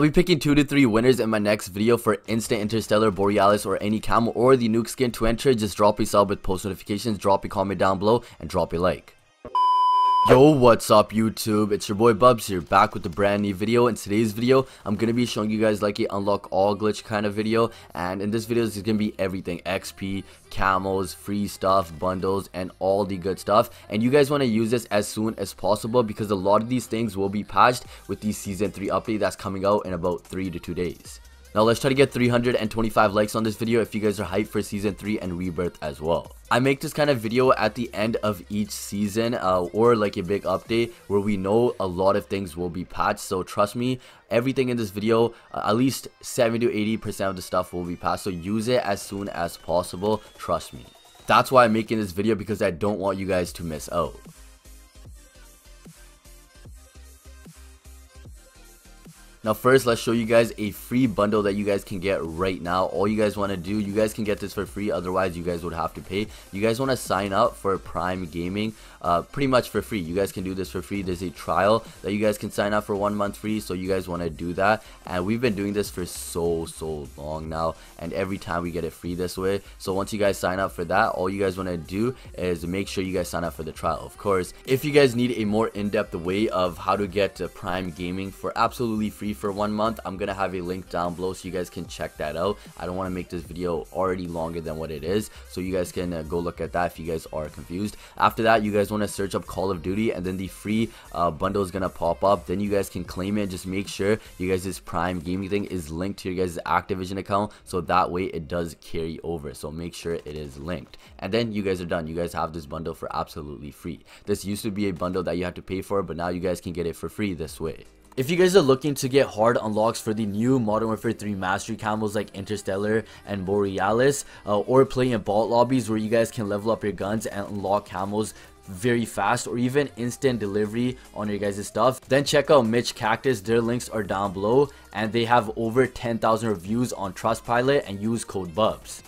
I'll be picking 2 to 3 winners in my next video for instant Interstellar, Borealis, or any camel or the nuke skin. To enter, just drop a sub with post notifications, drop a comment down below, and drop a like. Yo, what's up YouTube? It's your boy Bubs here, back with a brand new video. In today's video, I'm gonna be showing you guys like a unlock all glitch kind of video, and in this video it's gonna be everything: XP, camos, free stuff, bundles, and all the good stuff. And you guys want to use this as soon as possible because a lot of these things will be patched with the season 3 update that's coming out in about 3 to 2 days. Now let's try to get 325 likes on this video if you guys are hyped for season 3 and rebirth as well. I make this kind of video at the end of each season or like a big update where we know a lot of things will be patched. So trust me, everything in this video, at least 70 to 80% of the stuff will be patched. So use it as soon as possible. Trust me. That's why I'm making this video, because I don't want you guys to miss out. Now first, let's show you guys a free bundle that you guys can get right now. All you guys want to do, you guys can get this for free, otherwise you guys would have to pay. You guys want to sign up for Prime Gaming pretty much for free. You guys can do this for free. There's a trial that you guys can sign up for 1 month free, so you guys want to do that. And we've been doing this for so long now, and every time we get it free this way. So once you guys sign up for that, all you guys want to do is make sure you guys sign up for the trial. Of course, if you guys need a more in-depth way of how to get to Prime Gaming for absolutely free for 1 month, I'm gonna have a link down below so you guys can check that out. I don't want to make this video already longer than what it is, so you guys can go look at that if you guys are confused. After that, you guys want to search up Call of Duty, and then the free bundle is gonna pop up. Then you guys can claim it. Just make sure you guys, this Prime Gaming thing is linked to your guys' Activision account, so that way it does carry over. So make sure it is linked, and then you guys are done. You guys have this bundle for absolutely free. This used to be a bundle that you had to pay for, but now you guys can get it for free this way. If you guys are looking to get hard unlocks for the new Modern Warfare 3 mastery combos like Interstellar and Borealis, or playing in bot lobbies where you guys can level up your guns and unlock combos very fast, or even instant delivery on your guys' stuff, then check out Mitch Cactus. Their links are down below, and they have over 10,000 reviews on Trustpilot, and use code BUBS.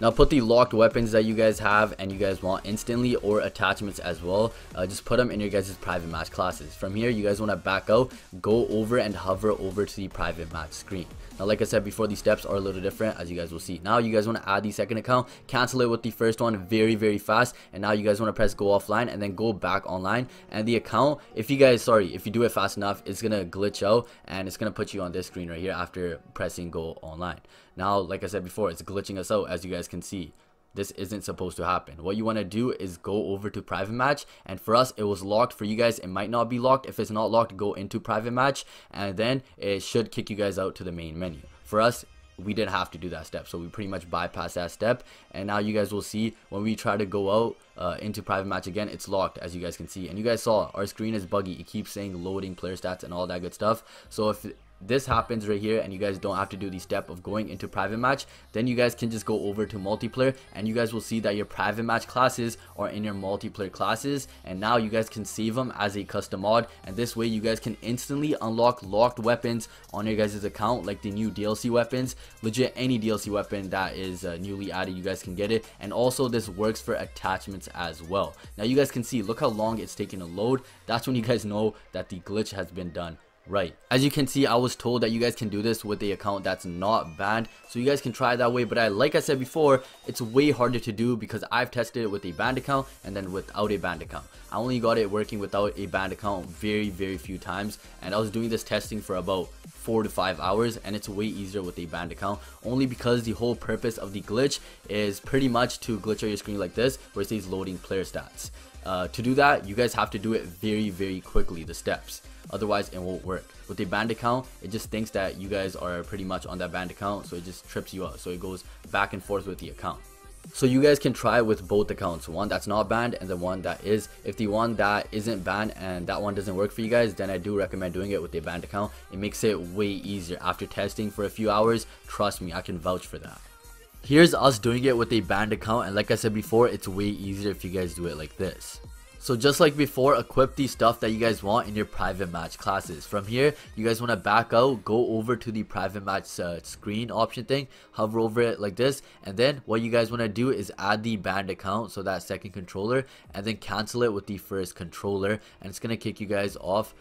Now put the locked weapons that you guys have and you guys want instantly, or attachments as well, just put them in your guys' private match classes. From here, you guys want to back out, go over and hover over to the private match screen. Now like I said before, these steps are a little different, as you guys will see. Now you guys want to add the second account, cancel it with the first one very fast, and now you guys want to press go offline and then go back online. And the account, if you do it fast enough, it's going to glitch out and it's going to put you on this screen right here after pressing go online. Now like I said before, it's glitching us out, as you guys can see. This isn't supposed to happen. What you want to do is go over to private match, and for us it was locked. For you guys it might not be locked. If it's not locked, go into private match, and then it should kick you guys out to the main menu. For us, we didn't have to do that step, so we pretty much bypassed that step. And now you guys will see when we try to go out into private match again, it's locked, as you guys can see. And you guys saw our screen is buggy, it keeps saying loading player stats and all that good stuff. So if this happens right here and you guys don't have to do the step of going into private match, then you guys can just go over to multiplayer, and you guys will see that your private match classes are in your multiplayer classes. And now you guys can save them as a custom mod, and this way you guys can instantly unlock locked weapons on your guys' account, like the new DLC weapons. Legit, any DLC weapon that is newly added, you guys can get it. And also this works for attachments as well. Now you guys can see, look how long it's taking to load. That's when you guys know that the glitch has been done right. As you can see, I was told that you guys can do this with the account that's not banned, so you guys can try that way. But like I said before, it's way harder to do because I've tested it with a banned account and then without a banned account. I only got it working without a banned account very few times, and I was doing this testing for about 4 to 5 hours, and it's way easier with a banned account, only because the whole purpose of the glitch is pretty much to glitch out your screen like this where it says loading player stats. To do that, you guys have to do it very quickly, the steps, otherwise it won't work. With a banned account, it just thinks that you guys are pretty much on that banned account, so it just trips you out, so it goes back and forth with the account. So you guys can try with both accounts, one that's not banned and the one that is. If the one that isn't banned and that one doesn't work for you guys, then I do recommend doing it with a banned account. It makes it way easier after testing for a few hours. Trust me, I can vouch for that. Here's us doing it with a banned account, and like I said before, it's way easier if you guys do it like this. So just like before, equip the stuff that you guys want in your private match classes. From here, you guys want to back out, go over to the private match screen option thing, hover over it like this, and then what you guys want to do is add the banned account, so that second controller, and then cancel it with the first controller, and it's going to kick you guys off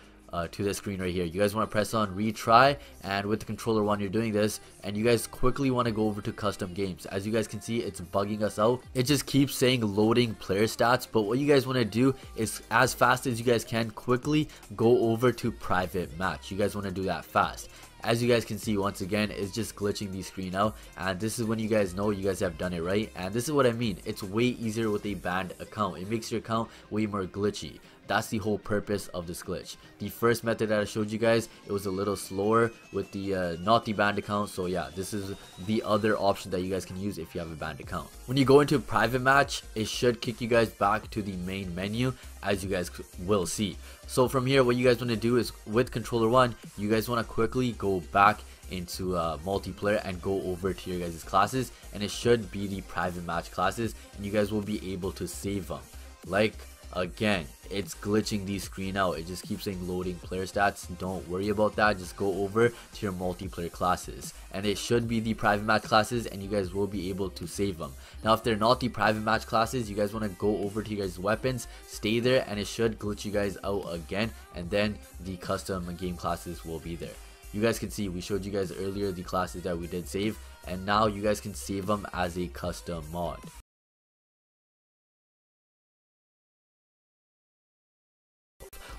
to the screen right here. You guys want to press on retry, and with the controller one you're doing this, and you guys quickly want to go over to custom games. As you guys can see, it's bugging us out. It just keeps saying loading player stats, but what you guys want to do is, as fast as you guys can, quickly go over to private match. You guys want to do that fast. As you guys can see, once again, it's just glitching the screen out, and this is when you guys know you guys have done it right. And this is what I mean, it's way easier with a banned account. It makes your account way more glitchy. That's the whole purpose of this glitch. The first method that I showed you guys, it was a little slower with the not the banned account. So yeah, this is the other option that you guys can use if you have a banned account. When you go into private match, it should kick you guys back to the main menu, as you guys will see. So from here, what you guys want to do is, with controller one, you guys want to quickly go back into multiplayer and go over to your guys' classes, and it should be the private match classes, and you guys will be able to save them. Like again, it's glitching the screen out. It just keeps saying loading player stats. Don't worry about that, just go over to your multiplayer classes, and it should be the private match classes, and you guys will be able to save them. Now if they're not the private match classes, you guys want to go over to your guys' weapons, stay there, and it should glitch you guys out again, and then the custom game classes will be there. You guys can see we showed you guys earlier the classes that we did save, and now you guys can save them as a custom mod.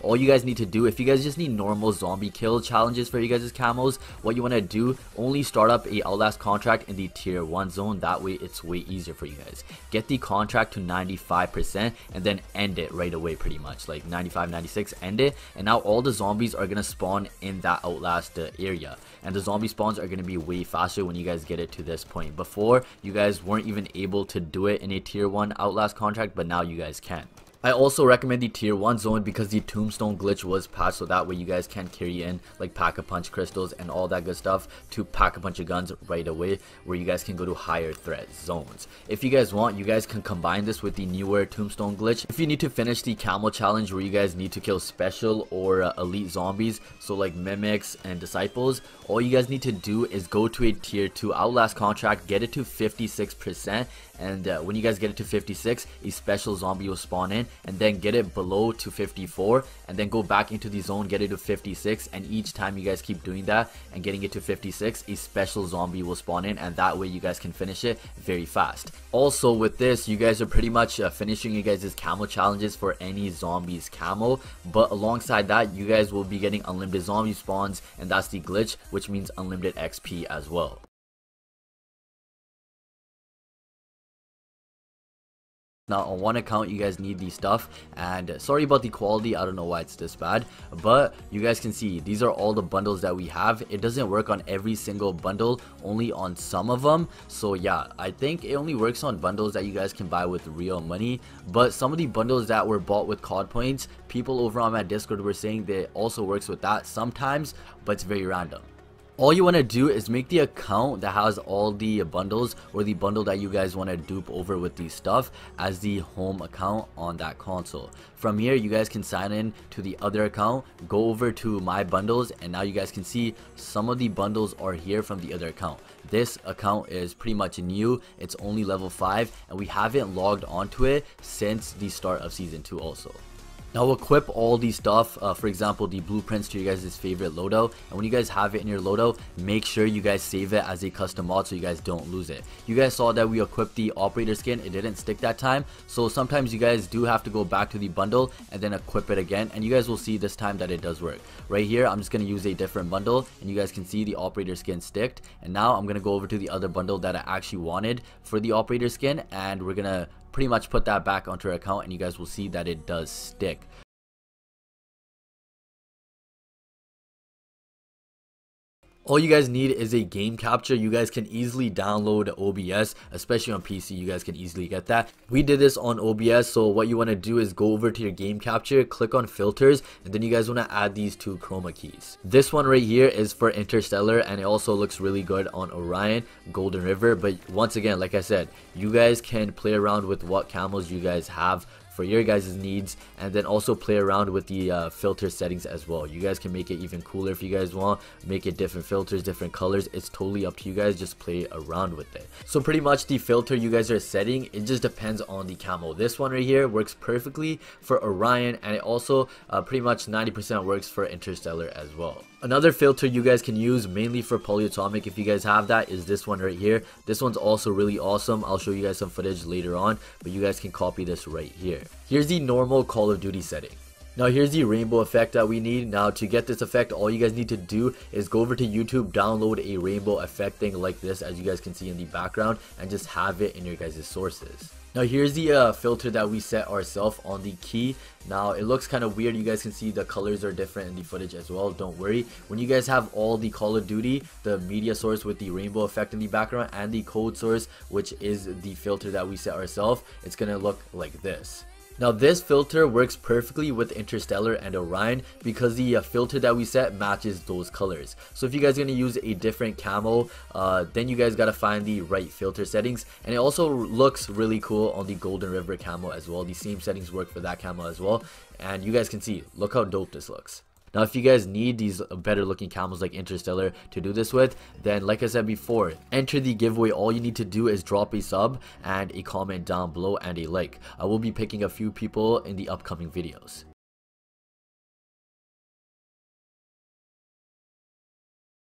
All you guys need to do, if you guys just need normal zombie kill challenges for you guys' camos, what you want to do, only start up a Outlast contract in the tier 1 zone. That way it's way easier for you guys. Get the contract to 95% and then end it right away, pretty much like 95 96, end it, and now all the zombies are going to spawn in that Outlast area, and the zombie spawns are going to be way faster when you guys get it to this point. Before, you guys weren't even able to do it in a tier 1 Outlast contract, but now you guys can. I also recommend the tier 1 zone because the Tombstone glitch was patched, so that way you guys can carry in like pack-a-punch crystals and all that good stuff to pack-a-punch your guns right away, where you guys can go to higher threat zones. If you guys want, you guys can combine this with the newer Tombstone glitch. If you need to finish the camel challenge where you guys need to kill special or elite zombies, so like mimics and disciples, all you guys need to do is go to a tier 2 Outlast contract, get it to 56%, and when you guys get it to 56, a special zombie will spawn in, and then get it below to 54, and then go back into the zone, get it to 56, and each time you guys keep doing that and getting it to 56, a special zombie will spawn in, and that way you guys can finish it very fast. Also with this, you guys are pretty much finishing you guys' camo challenges for any zombies camo, but alongside that you guys will be getting unlimited zombie spawns, and that's the glitch, which means unlimited XP as well. Now on one account you guys need these stuff, and sorry about the quality, I don't know why it's this bad, but you guys can see these are all the bundles that we have. It doesn't work on every single bundle, only on some of them. So yeah, I think it only works on bundles that you guys can buy with real money, but some of the bundles that were bought with COD points, people over on my Discord were saying that it also works with that sometimes, but it's very random. All you want to do is make the account that has all the bundles, or the bundle that you guys want to dupe over with these stuff, as the home account on that console. From here, you guys can sign in to the other account, go over to my bundles, and now you guys can see some of the bundles are here from the other account. This account is pretty much new, it's only level 5, and we haven't logged onto it since the start of season 2 also. Now equip all these stuff, for example the blueprints, to your guys' favorite loadout, and when you guys have it in your loadout, make sure you guys save it as a custom mod so you guys don't lose it. You guys saw that we equipped the operator skin, it didn't stick that time, so sometimes you guys do have to go back to the bundle and then equip it again, and you guys will see this time that it does work. Right here, I'm just going to use a different bundle, and you guys can see the operator skin sticked, and now I'm going to go over to the other bundle that I actually wanted for the operator skin, and we're going to pretty much put that back onto our account, and you guys will see that it does stick. All you guys need is a game capture. You guys can easily download OBS, especially on PC. You guys can easily get that. We did this on OBS, so what you want to do is go over to your game capture, click on filters, and then you guys want to add these two chroma keys. This one right here is for Interstellar, and it also looks really good on Orion, Golden River. But once again, like I said, you guys can play around with what camos you guys have for your guys' needs, and then also play around with the filter settings as well. You guys can make it even cooler if you guys want, make it different filters, different colors. It's totally up to you guys, just play around with it. So pretty much the filter you guys are setting, it just depends on the camo. This one right here works perfectly for Orion, and it also pretty much 90% works for Interstellar as well. Another filter you guys can use mainly for Polyatomic, if you guys have that, is this one right here. This one's also really awesome. I'll show you guys some footage later on, but you guys can copy this right here. Here's the normal Call of Duty setting. Now here's the rainbow effect that we need. Now to get this effect, all you guys need to do is go over to YouTube, download a rainbow effect thing like this, as you guys can see in the background, and just have it in your guys' sources. Now here's the filter that we set ourselves on the key. Now it looks kind of weird, you guys can see the colors are different in the footage as well, don't worry. When you guys have all the Call of Duty, the media source with the rainbow effect in the background and the code source, which is the filter that we set ourselves, it's going to look like this. Now this filter works perfectly with Interstellar and Orion because the filter that we set matches those colors. So if you guys are going to use a different camo, then you guys got to find the right filter settings. And it also looks really cool on the Golden River camo as well. The same settings work for that camo as well. And you guys can see, look how dope this looks. Now if you guys need these better looking camos like Interstellar to do this with, then like I said before, enter the giveaway. All you need to do is drop a sub and a comment down below and a like. I will be picking a few people in the upcoming videos.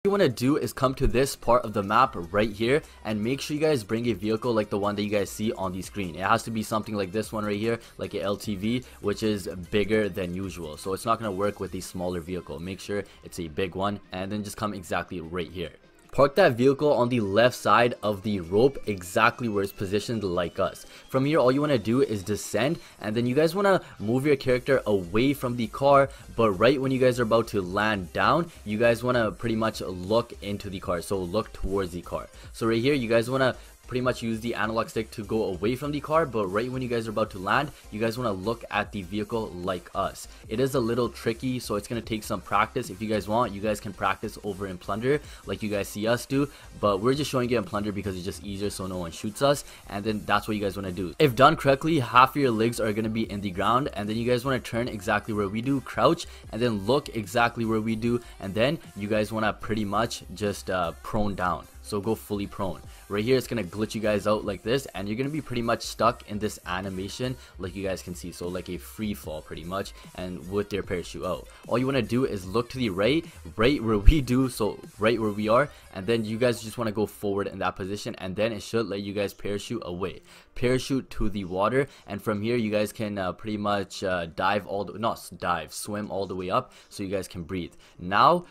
What you want to do is come to this part of the map right here and make sure you guys bring a vehicle like the one that you guys see on the screen. It has to be something like this one right here, like an LTV, which is bigger than usual, so it's not going to work with a smaller vehicle. Make sure it's a big one, and then just come exactly right here. Park that vehicle on the left side of the rope, exactly where it's positioned like us. From here, all you want to do is descend, and then you guys want to move your character away from the car, but right when you guys are about to land down, you guys want to pretty much look into the car, so look towards the car. So right here, you guys want to pretty much use the analog stick to go away from the car, but right when you guys are about to land, you guys want to look at the vehicle like us. It is a little tricky, so it's going to take some practice. If you guys want, you guys can practice over in Plunder like you guys see us do, but we're just showing it in Plunder because it's just easier so no one shoots us. And then that's what you guys want to do. If done correctly, half of your legs are going to be in the ground, and then you guys want to turn exactly where we do, crouch, and then look exactly where we do, and then you guys want to pretty much just prone down. So go fully prone. Right here, it's going to glitch you guys out like this, and you're going to be pretty much stuck in this animation like you guys can see. So like a free fall pretty much, and with their parachute out. All you want to do is look to the right, right where we do, so right where we are, and then you guys just want to go forward in that position, and then it should let you guys parachute away. Parachute to the water, and from here, you guys can pretty much swim all the way up so you guys can breathe. Now,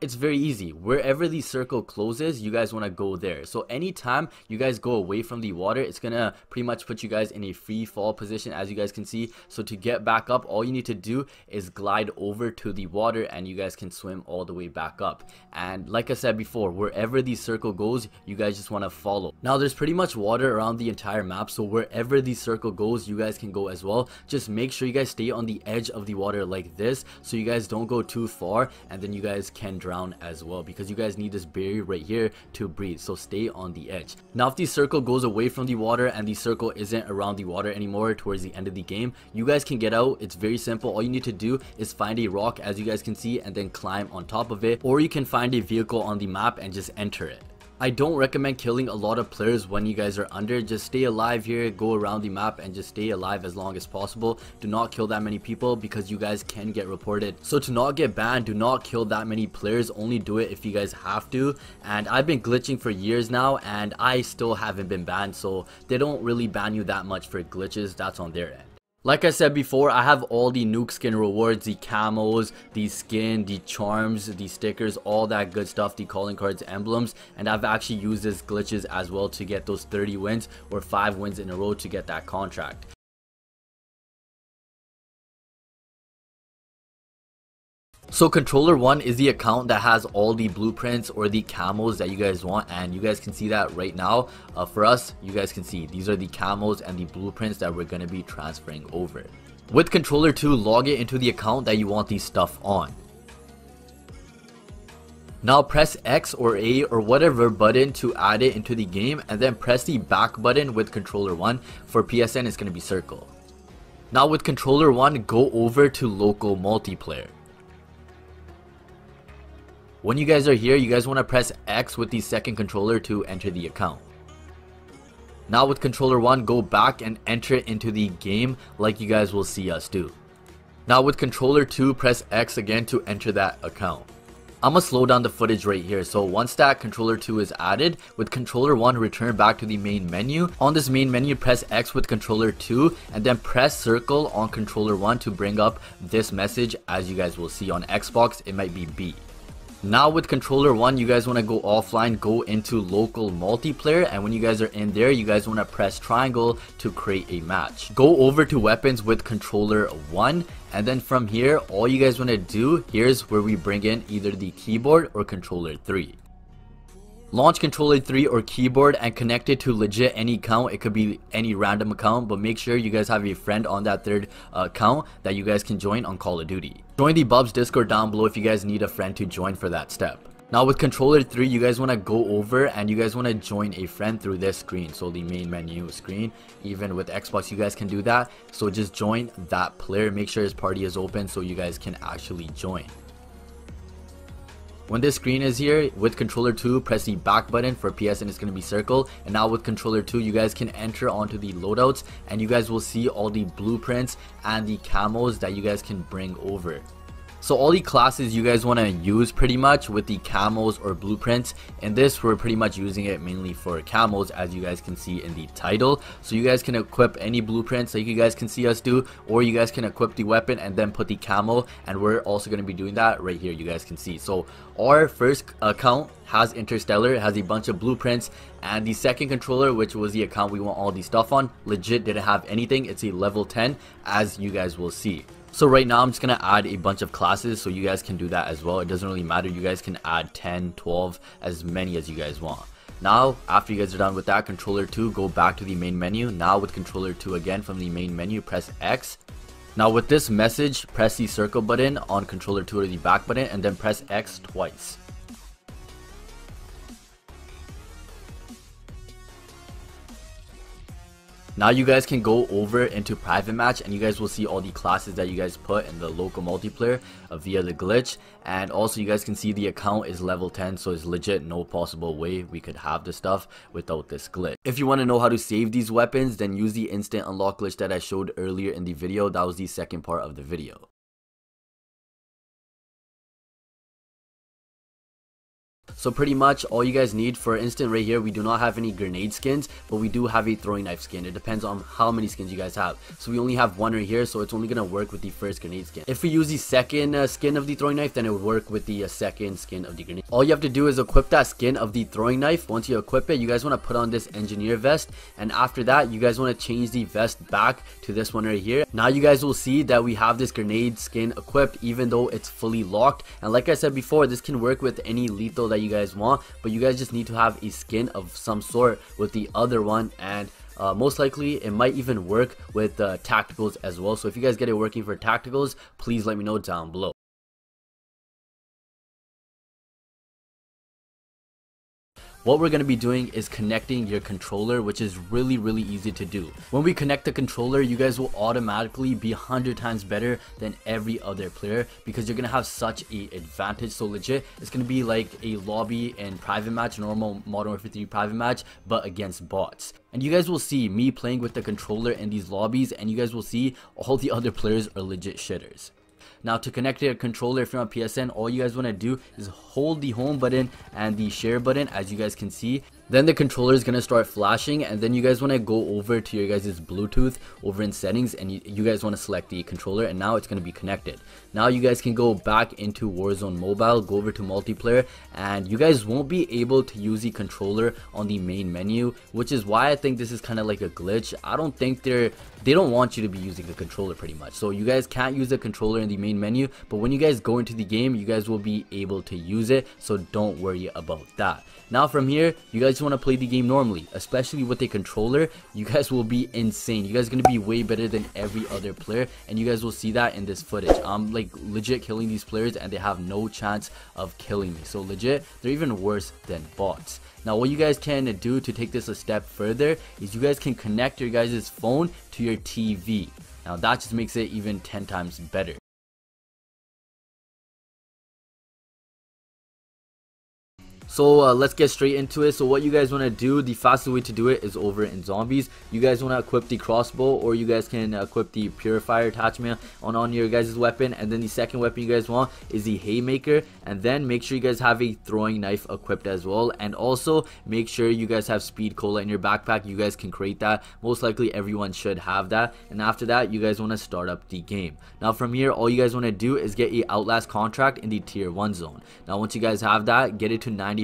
it's very easy. Wherever the circle closes, you guys want to go there. So anytime you guys go away from the water, it's gonna pretty much put you guys in a free fall position, as you guys can see. So to get back up, all you need to do is glide over to the water, and you guys can swim all the way back up. And like I said before, wherever the circle goes, you guys just want to follow. Now there's pretty much water around the entire map, so wherever the circle goes, you guys can go as well. Just make sure you guys stay on the edge of the water like this, so you guys don't go too far, and then you guys can drown as well, because you guys need this barrier right here to breathe. So stay on the edge. Now if the circle goes away from the water and the circle isn't around the water anymore towards the end of the game, you guys can get out. It's very simple. All you need to do is find a rock, as you guys can see, and then climb on top of it, or you can find a vehicle on the map and just enter it. I don't recommend killing a lot of players when you guys are under. Just stay alive here, go around the map, and just stay alive as long as possible. Do not kill that many people because you guys can get reported. So to not get banned, do not kill that many players. Only do it if you guys have to. And I've been glitching for years now, and I still haven't been banned, so they don't really ban you that much for glitches. That's on their end. Like I said before, I have all the nuke skin rewards, the camos, the skin, the charms, the stickers, all that good stuff, the calling cards, emblems, and I've actually used these glitches as well to get those 30 wins or 5 wins in a row to get that contract. So controller 1 is the account that has all the blueprints or the camos that you guys want, and you guys can see that right now. For us, you guys can see these are the camos and the blueprints that we're going to be transferring over. With controller 2, log it into the account that you want these stuff on. Now press X or A or whatever button to add it into the game, and then press the back button with controller 1. For PSN, it's going to be circle. Now with controller 1, go over to local multiplayer. When you guys are here, you guys want to press X with the second controller to enter the account. Now with controller 1, go back and enter into the game like you guys will see us do. Now with controller 2, press X again to enter that account. I'm gonna slow down the footage right here. So once that controller 2 is added, with controller 1, return back to the main menu. On this main menu, press X with controller 2 and then press circle on controller 1 to bring up this message. As you guys will see on Xbox, it might be B. Now with controller 1, you guys want to go offline, go into local multiplayer, and when you guys are in there, you guys want to press triangle to create a match. Go over to weapons with controller 1, and then from here, all you guys want to do, here's where we bring in either the keyboard or controller 3. Launch controller 3 or keyboard and connect it to legit any account. It could be any random account, but make sure you guys have a friend on that third account that you guys can join on Call of Duty. Join the Bubs Discord down below if you guys need a friend to join for that step. Now with controller 3, you guys want to go over and you guys want to join a friend through this screen. So the main menu screen, even with Xbox, you guys can do that. So just join that player. Make sure his party is open so you guys can actually join. When this screen is here, with controller 2, press the back button. For PSN, it's going to be circle. And now with controller 2, you guys can enter onto the loadouts and you guys will see all the blueprints and the camos that you guys can bring over. So all the classes you guys want to use pretty much with the camos or blueprints. In this, we're pretty much using it mainly for camos, as you guys can see in the title. So you guys can equip any blueprints like you guys can see us do, or you guys can equip the weapon and then put the camo, and we're also going to be doing that right here, you guys can see. So our first account has Interstellar, has a bunch of blueprints, and the second controller, which was the account we want all the stuff on, legit didn't have anything. It's a level 10, as you guys will see. So right now I'm just going to add a bunch of classes, so you guys can do that as well. It doesn't really matter. You guys can add 10, 12, as many as you guys want. Now after you guys are done with that, controller 2, go back to the main menu. Now with controller 2 again, from the main menu, press X. Now with this message, press the circle button on controller 2 or the back button and then press X twice. Now you guys can go over into private match and you guys will see all the classes that you guys put in the local multiplayer via the glitch. And also you guys can see the account is level 10, so it's legit no possible way we could have this stuff without this glitch. If you want to know how to save these weapons, then use the instant unlock glitch that I showed earlier in the video. That was the second part of the video. So pretty much all you guys need, for instance right here, we do not have any grenade skins, but we do have a throwing knife skin. It depends on how many skins you guys have. So we only have one right here, so it's only going to work with the first grenade skin. If we use the second skin of the throwing knife, then it would work with the second skin of the grenade. All you have to do is equip that skin of the throwing knife. Once you equip it, you guys want to put on this engineer vest, and after that you guys want to change the vest back to this one right here. Now you guys will see that we have this grenade skin equipped, even though it's fully locked. And like I said before, this can work with any lethal that you guys want, but you guys just need to have a skin of some sort with the other one. And most likely it might even work with tacticals as well. So if you guys get it working for tacticals, please let me know down below. What we're going to be doing is connecting your controller, which is really easy to do. When we connect the controller, you guys will automatically be 100 times better than every other player, because you're going to have such a advantage. So legit, it's going to be like a lobby and private match, normal Modern Warfare 3 private match, but against bots. And you guys will see me playing with the controller in these lobbies, and you guys will see all the other players are legit shitters. Now to connect your controller, if you're on PSN, all you guys want to do is hold the home button and the share button, as you guys can see. Then the controller is going to start flashing, and then you guys want to go over to your guys' Bluetooth over in settings, and you guys want to select the controller, and now it's going to be connected. Now you guys can go back into Warzone Mobile, go over to multiplayer, and you guys won't be able to use the controller on the main menu, which is why I think this is kind of like a glitch. I don't think they don't want you to be using the controller pretty much. So you guys can't use the controller in the main menu, but when you guys go into the game, you guys will be able to use it, so don't worry about that. Now from here, you guys want to play the game normally, especially with a controller. You guys will be insane. You guys are going to be way better than every other player, and you guys will see that in this footage. I'm like legit killing these players, and they have no chance of killing me. So legit, they're even worse than bots. Now what you guys can do to take this a step further is you guys can connect your guys' phone to your TV. Now that just makes it even 10 times better. So let's get straight into it. So what you guys want to do, the fastest way to do it is over in zombies. You guys want to equip the crossbow, or you guys can equip the purifier attachment on your guys' weapon. And then the second weapon you guys want is the haymaker. And then make sure you guys have a throwing knife equipped as well. And also make sure you guys have speed cola in your backpack. You guys can create that. Most likely everyone should have that. And after that, you guys want to start up the game. Now from here, all you guys want to do is get a Outlast contract in the tier 1 zone. Now once you guys have that, get it to 90%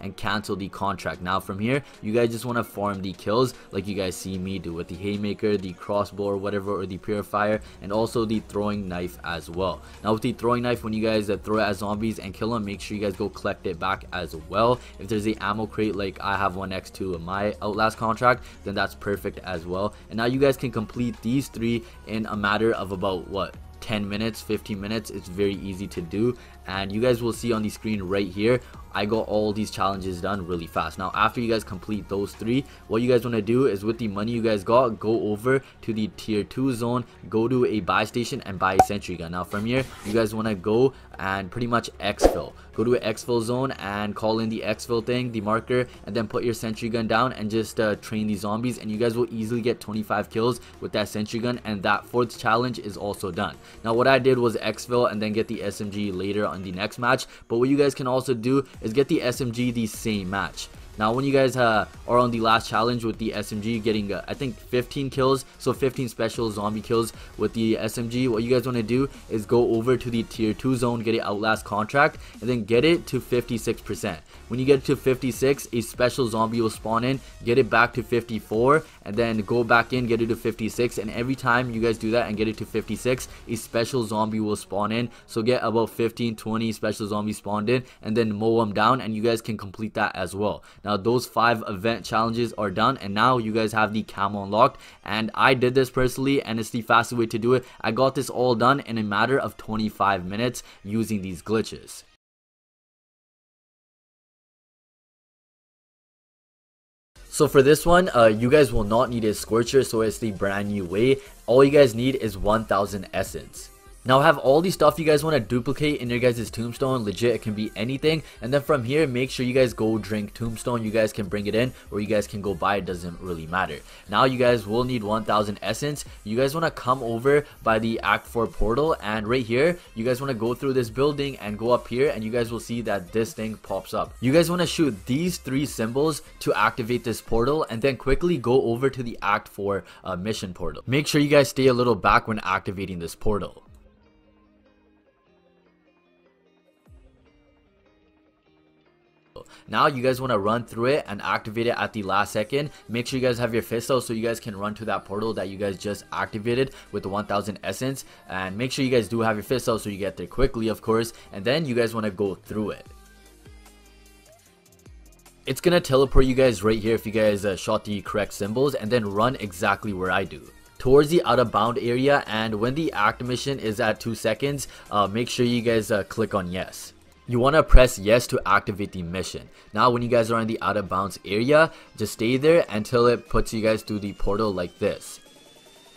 and cancel the contract. Now from here, you guys just want to farm the kills like you guys see me do with the haymaker, the crossbow or whatever, or the purifier, and also the throwing knife as well. Now with the throwing knife, when you guys throw it at zombies and kill them, make sure you guys go collect it back as well. If there's a ammo crate like I have one next to my Outlast contract, then that's perfect as well. And now you guys can complete these three in a matter of about what, 10 minutes 15 minutes. It's very easy to do, and you guys will see on the screen right here I got all these challenges done really fast. Now after you guys complete those three, what you guys want to do is with the money you guys got, go over to the tier 2 zone, go to a buy station and buy a sentry gun. Now from here, you guys want to go and pretty much exfil, go to an exfil zone and call in the exfil thing, the marker, and then put your sentry gun down and just train these zombies, and you guys will easily get 25 kills with that sentry gun, and that fourth challenge is also done. Now what I did was exfil and then get the SMG later on the next match, but what you guys can also do is get the SMG the same match. Now when you guys are on the last challenge with the SMG, getting I think 15 kills, so 15 special zombie kills with the SMG, what you guys want to do is go over to the tier 2 zone, get an Outlast contract, and then get it to 56%. When you get to 56, a special zombie will spawn in, get it back to 54, and then go back in, get it to 56, and every time you guys do that and get it to 56, a special zombie will spawn in. So get about 15-20 special zombies spawned in and then mow them down, and you guys can complete that as well. Now those 5 event challenges are done, and now you guys have the camo unlocked, and I did this personally and it's the fastest way to do it. I got this all done in a matter of 25 minutes using these glitches. So for this one, you guys will not need a scorcher, so it's the brand new way. All you guys need is 1000 essence. Now have all the stuff you guys want to duplicate in your guys' tombstone, legit, it can be anything, and then from here make sure you guys go drink tombstone. You guys can bring it in or you guys can go buy it, doesn't really matter. Now you guys will need 1000 essence. You guys want to come over by the act 4 portal, and right here you guys want to go through this building and go up here, and you guys will see that this thing pops up. You guys want to shoot these 3 symbols to activate this portal, and then quickly go over to the act 4 mission portal. Make sure you guys stay a little back when activating this portal. Now you guys want to run through it and activate it at the last second. Make sure you guys have your fist out so you guys can run to that portal that you guys just activated with the 1000 essence, and make sure you guys do have your fist out so you get there quickly, of course, and then you guys want to go through it. It's gonna teleport you guys right here if you guys shot the correct symbols, and then run exactly where I do, towards the out of bound area. And when the act mission is at 2 seconds, make sure you guys click on yes. You want to press yes to activate the mission. Now when you guys are in the out of bounds area, just stay there until it puts you guys through the portal like this.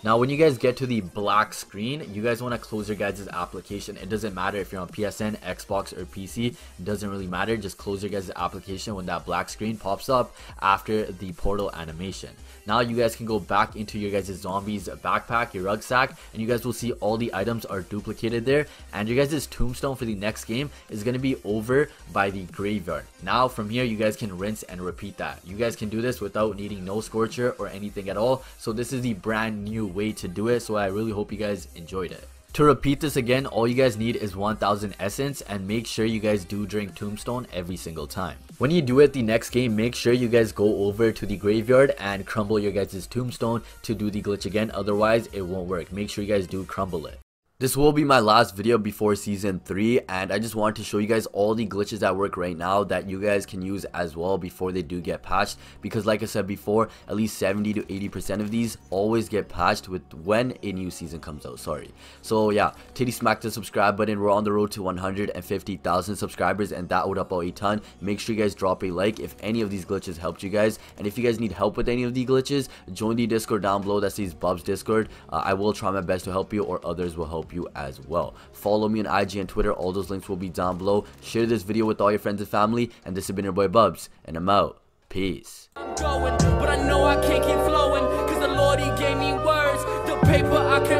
Now when you guys get to the black screen, you guys want to close your guys' application. It doesn't matter if you're on PSN, Xbox or PC, it doesn't really matter. Just close your guys' application when that black screen pops up after the portal animation. Now you guys can go back into your guys' zombies backpack, your rucksack, and you guys will see all the items are duplicated there, and your guys' tombstone for the next game is going to be over by the graveyard. Now from here you guys can rinse and repeat that. You guys can do this without needing no scorcher or anything at all. So this is the brand new way to do it, so I really hope you guys enjoyed it. To repeat this again, all you guys need is 1000 essence, and make sure you guys do drink tombstone every single time. When you do it the next game, make sure you guys go over to the graveyard and crumble your guys' tombstone to do the glitch again, otherwise it won't work. Make sure you guys do crumble it. This will be my last video before season 3, and I just wanted to show you guys all the glitches that work right now that you guys can use as well before they do get patched, because like I said before, at least 70 to 80% of these always get patched with when a new season comes out, sorry. So yeah, titty smack the subscribe button. We're on the road to 150,000 subscribers, and that would help out a ton. Make sure you guys drop a like if any of these glitches helped you guys, and if you guys need help with any of the glitches, join the Discord down below that says Bubs Discord. I will try my best to help you, or others will help you as well. Follow me on IG and Twitter, all those links will be down below. Share this video with all your friends and family, and this has been your boy Bubs, and I'm out. Peace. I'm going, but I know I can't keep flowing, 'cause the Lord, he gave me words, the paper I can